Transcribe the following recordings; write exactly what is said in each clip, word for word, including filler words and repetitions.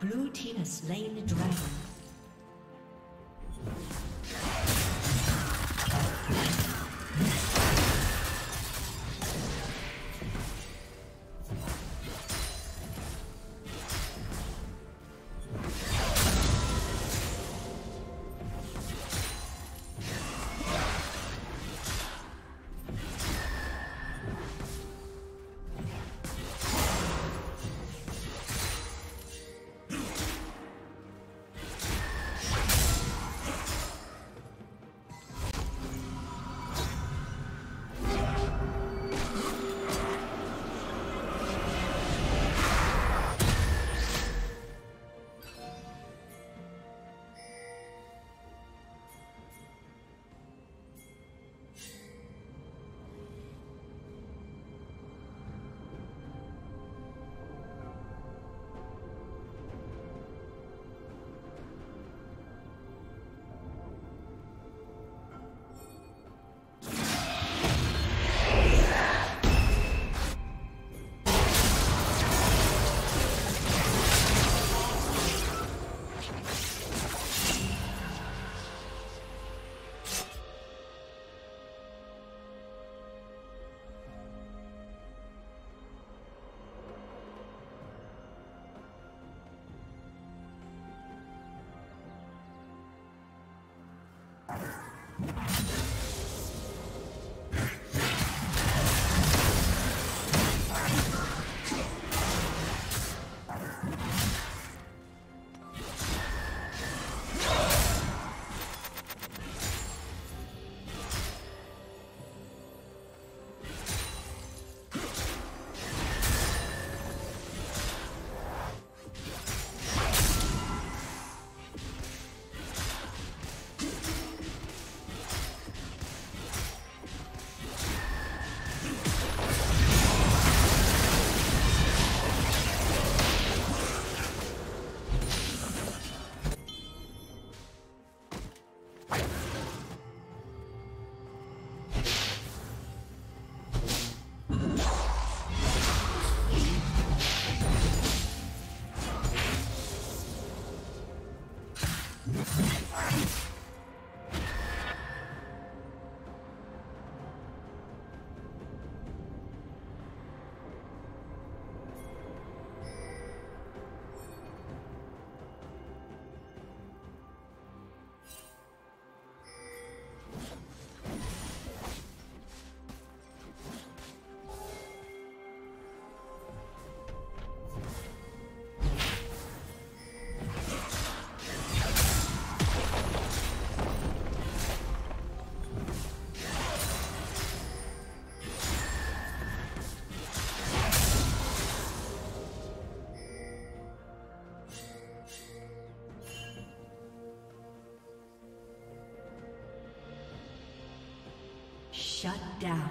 Blue team has slain the dragon. Shut down.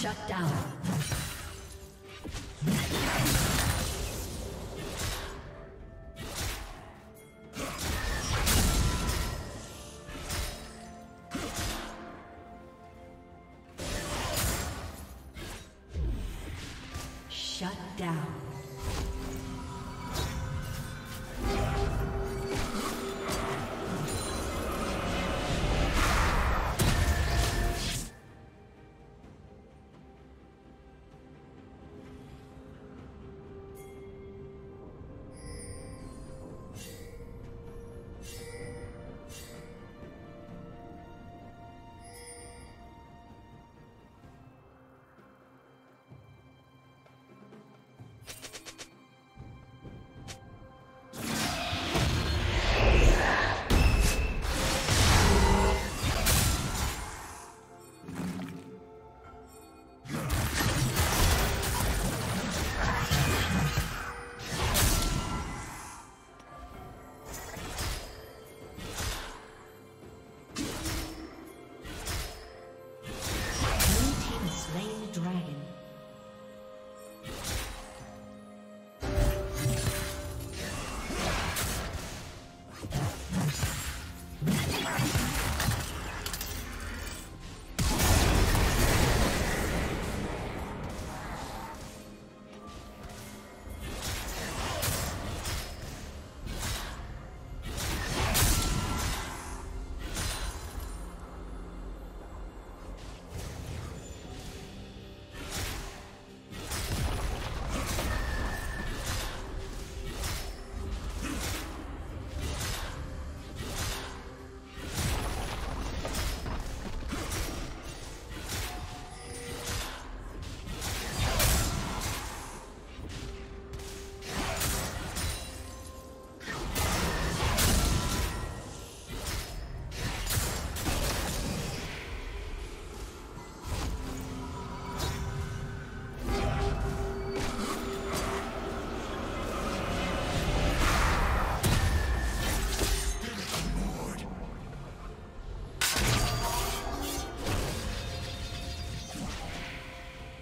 Shut down. Shut down.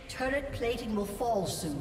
Turret plating will fall soon.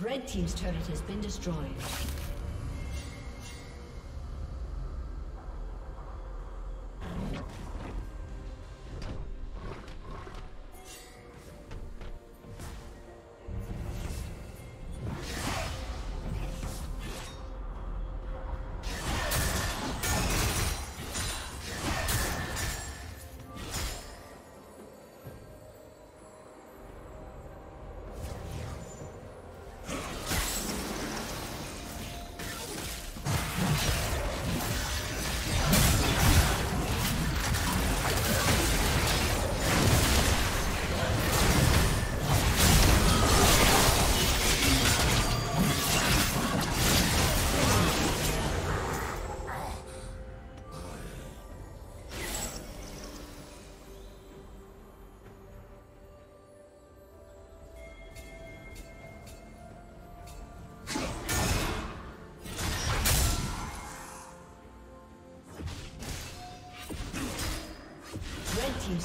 Red team's turret has been destroyed. Red team's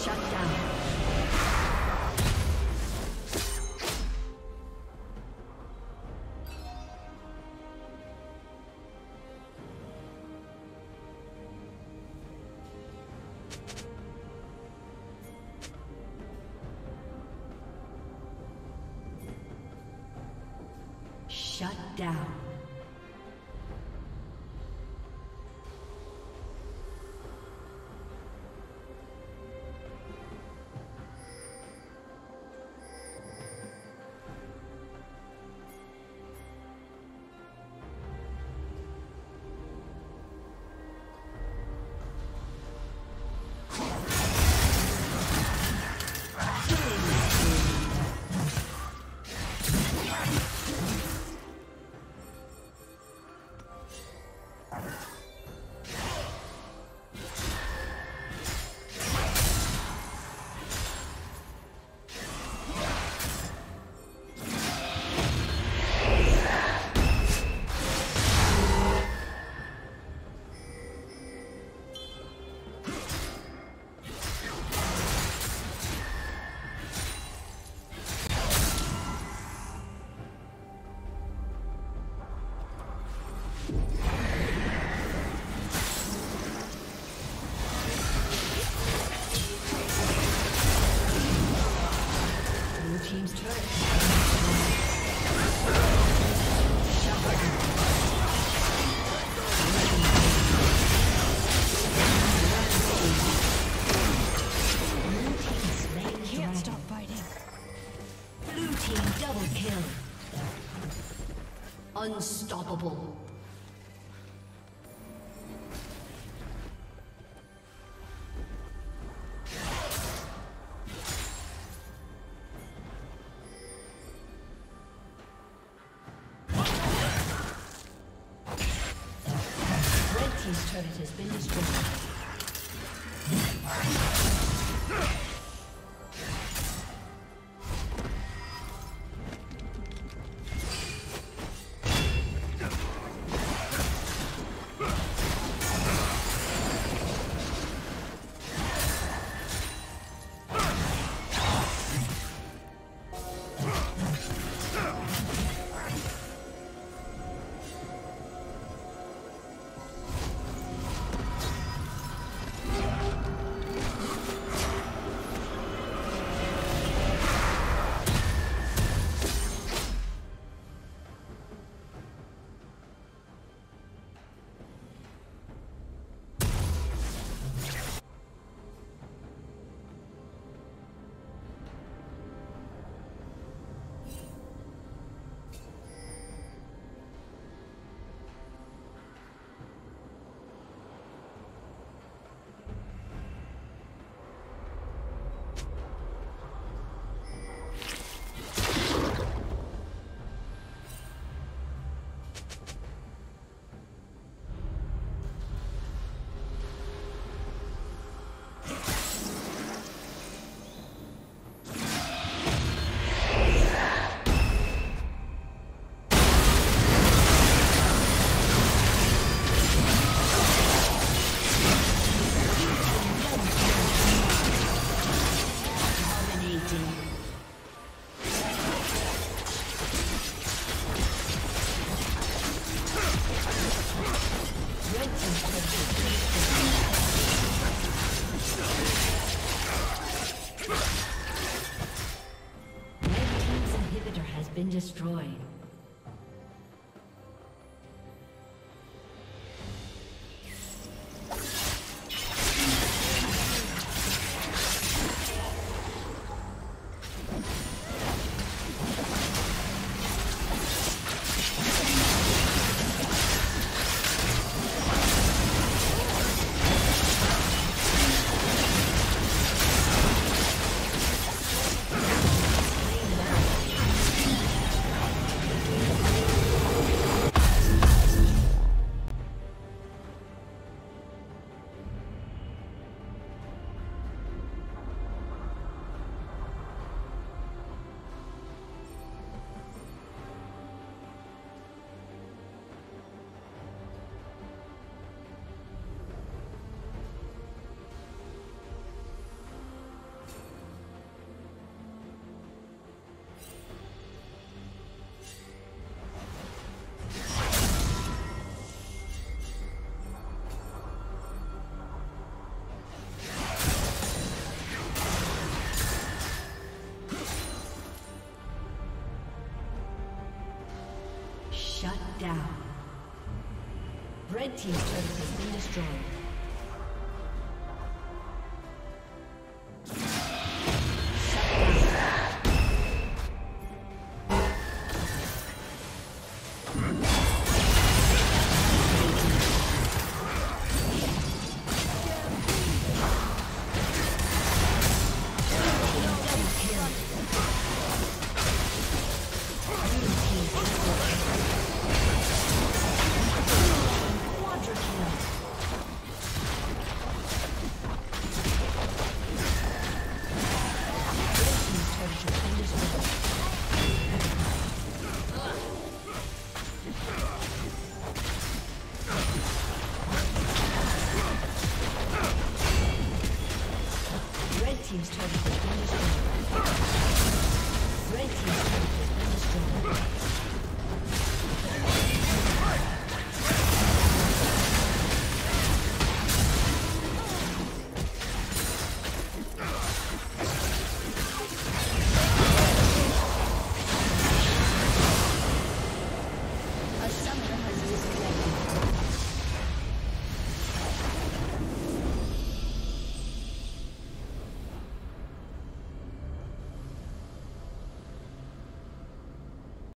Shut down. Unstoppable. destroyed. Down. Red team's turret has been destroyed. He's trying to